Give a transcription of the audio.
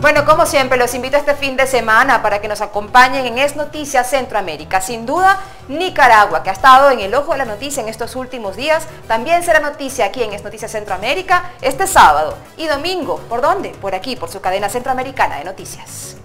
Bueno, como siempre, los invito a este fin de semana para que nos acompañen en Es Noticia Centroamérica. Sin duda, Nicaragua, que ha estado en el ojo de la noticia en estos últimos días, también será noticia aquí en Es Noticia Centroamérica este sábado y domingo. ¿Por dónde? Por aquí, por su cadena centroamericana de noticias.